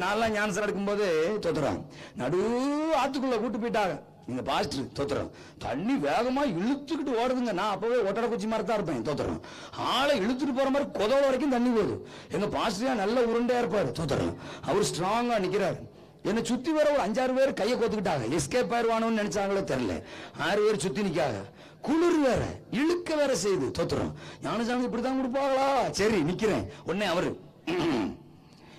Nala nyan sara kumbade totoran, nadu atukula kutu pita, inga pastri totoran, tani veagama yulutuk tu ordinga na apo water kuci martar pain totoran, hala yulutuk poromar kodo orkin tani bodo, inga pastri an alla urunde airport totoran, our strong an ikiran, yana cuti wera orang jar wera kaya kodu daga, escape air wano nan sangla terle, hari wera cuti nikiaga, kulur wera, yuluk ke wera seidu totoran, yana jangan berdang berpala, ceri nikiran, unne amar.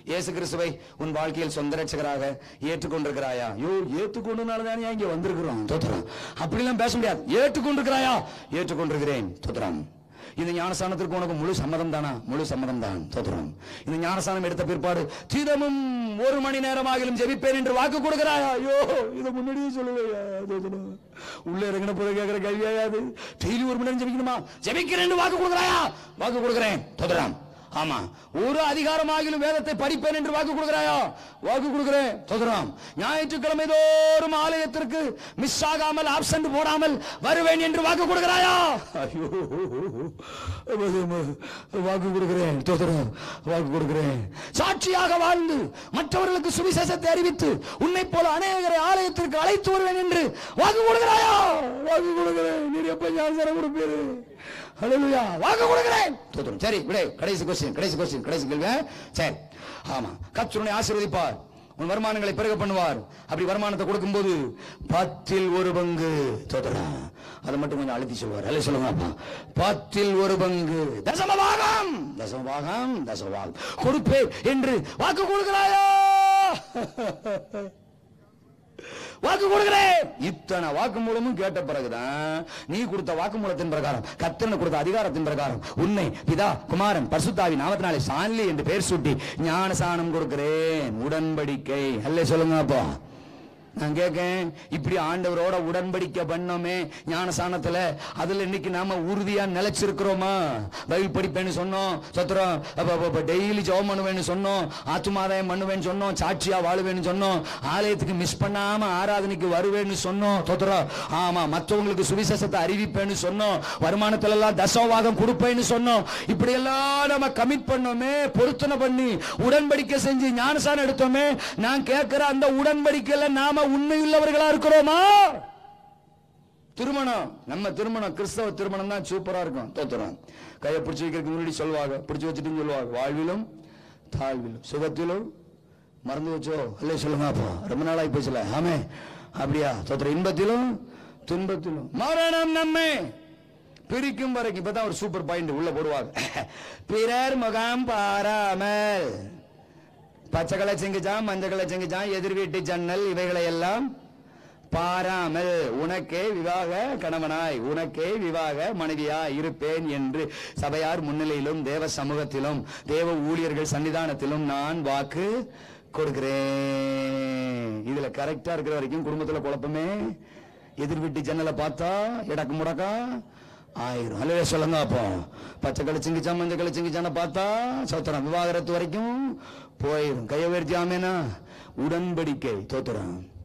Yesus Kristus baik, un வாழ்க்கையில் சுந்தர ரட்சகராக ஏற்றுக்கொண்டிருக்கிறாயா? யோ ஏற்றுக்கொண்டனாலதான் இங்க வந்திருக்கிறோம் தோத்ரம். அப்படிலாம் பேச முடியாது. ஏற்றுக்கொண்டிருக்கிறாயா? ஏற்றுக்கொண்டிருக்கிறேன் தோத்ரம். இந்த ஞானஸ்நானத்திற்கு உனக்கு முழு சம்மதம் தானா? முழு சம்மதம் தான் தோத்ரம். இந்த ஞானஸ்நானம் எடுத்த பிற்பாடு தினமும் ஒரு மணி நேரமாகிலும் ஜெபிப்பேன் என்று வாக்கு கொடுக்கிறாயா? யோ இது முன்னாடியே சொல்லலையா தோத்ரம். உள்ள இறங்கின போது கேக்குற கேள்வியா அது? டெய்லி ஒரு மணி நேரம் ஜெபிக்கணுமா? ஜெபிக்கிறேன்னு வாக்கு கொடுக்கிறாயா? வாக்கு கொடுக்கிறேன் தோத்ரம். ஆமா ஒரு அதிகாரமாகிலும் வேதத்தை படிப்பேன் என்று வாக்கு கொடுக்கிறாயா? வாக்கு கொடுக்கிறேன் தோத்ரம். ஞாயிற்றுக்கிழமை தோறும் ஆலயத்திற்கு மிஸ் ஆகாமல் ஆப்சென்ட் போடாமல் வருவேன் என்று வாக்கு கொடுக்கிறாயா? ஐயோ வாக்கு கொடுக்கிறேன் தோத்ரம். வாக்கு கொடுக்கிறேன். சாட்சியாக வாழ்ந்து மற்றவர்களுக்கு சுவிசேஷத்தை அறிவித்து உன்னை போல அநேகரை ஆலயத்திற்கு அழைத்து வருவேன் என்று வாக்கு கொடுக்கிறாயா? வாக்கு கொடுக்கிறேன். நீர் எப்ப ஞானஸ்நானம் கொடுப்பீரு? ஹல்லேலூயா. வாக்கு கொடுக்கிறேன் தோத்ரம். சரி விடு. கடைசி கடைசி கேள்வி. சரி ஆமா கர்த்தர் உன்னை ஆசீர்வதிப்பார், உன் வருமானங்களை பெருக பண்ணுவார். அப்படி வருமானத்தை கொடுக்கும்போது 10 1 பங்கு தோத்ரம். அது மட்டும் கொஞ்சம் அழுத்தி சொல்வார். அல்ல சொல்லுங்க அப்பா, 10 1 பங்கு தசமபாகம் தசமபாகம் தசமபாகம் கொடுப்பேன் என்று வாக்கு கொடுக்கிறாயா? வாக்கு கொடுக்கிறேன். இத்தனை வாக்குமூலமும் கேட்ட பிறகுதான் நீ கொடுத்த வாக்குமூலத்தின் பிரகாரம் கர்த்தர் கொடுத்த அதிகாரத்தின் பிரகாரம் உன்னை பிதா குமாரன் பரிசுத்த ஆவியின் நாமத்தினாலே சான்லி என்று பெயர் சூட்டி ஞானஸ்நானம் கொடுக்கிறேன். உடன்படிக்கை. அல்லே சொல்லுங்க அப்பா. நான் கேட்கேன், இப்படி ஆண்டவரோட உடன்படிக்கை பண்ணோமே ஞானஸ்நானத்துல, அதுல இன்னைக்கு நாம உறுதியா நிலைச்சிருக்கிறோமா? பைபிள் படிப்பேன்னு சொன்னோம் சத்திரம், டெய்லி ஜெபம் பண்ணுவேன்னு சொன்னோம், ஆத்துமாதாயம் பண்ணுவேன்னு சொன்னோம், சாட்சியா வாழுவேன்னு சொன்னோம், ஆலயத்துக்கு மிஸ் பண்ணாம ஆராதனைக்கு வருவேன்னு சொன்னோம் சத்திரம். ஆமா மற்றவங்களுக்கு சுவிசேஷத்தை அறிவிப்பேன்னு சொன்னோம், வருமானத்துல எல்லாம் தசமபாகம் கொடுப்பேன்னு சொன்னோம். இப்படி எல்லாம் நம்ம கமிட் பண்ணோமே, பொருத்தனை பண்ணி உடன்படிக்கை செஞ்சு ஞானஸ்நானம் எடுத்தோமே, நான் கேட்கிற அந்த உடன்படிக்கையில நாம உண்மை உள்ளவர்களா இருக்கிறோமா? திருமணம், நம்ம திருமணம் கிறிஸ்தவ திருமணம் தான் சூப்பரா இருக்கும் தோத்துறோம். கையை பிடிச்சு வைக்கிறதுக்கு முன்னாடி சொல்லுவாங்க, பிடிச்சு வச்சுட்டு சொல்லுவாங்க, வாழ்விலும் தாழ்விலும் சுகத்திலும் மறந்து வச்சோ. இல்லையே சொல்லுங்க அப்பா. ரொம்ப நாளாகி போச்சுல. ஆமே அப்படியா தோத்துறோம். இன்பத்திலும் துன்பத்திலும் மரணம் நம்மை பிரிக்கும் வரைக்கும். இப்பதான் ஒரு சூப்பர் பாயிண்ட் உள்ள போடுவாங்க. பிறர் முகாம் பாராமல் பச்சைகளை செங்குச்சான் மஞ்சளை செங்குச்சான் எதிர் வீட்டு ஜன்னல் இவைகளை எல்லாம் பாராமல் உனக்கே விவாக கணவனாய் உனக்கே விவாக மனைவியாய் இருப்பேன் என்று சபையார் முன்னிலையிலும் தேவ சமூகத்திலும் தேவ ஊழியர்கள் சன்னிதானத்திலும் நான் வாக்கு கொடுக்கிறேன். இதுல கரெக்டா இருக்கிற வரைக்கும் குடும்பத்துல குழப்பமே, எதிர் வீட்டு ஜன்னலை பார்த்தா இடக்கு முடக்கா ஆயிரும். அல்லவே சொல்லுங்க அப்போ. பச்சை கழிச்சுங்கிச்சா மஞ்ச கழிச்சுங்கிச்சான்னு பார்த்தா சோத்திரம் விவாகரத்து வரைக்கும் போயிடும். கையை உயர்த்தி ஆமேனா. உடன்படிக்கை தோத்துறான்.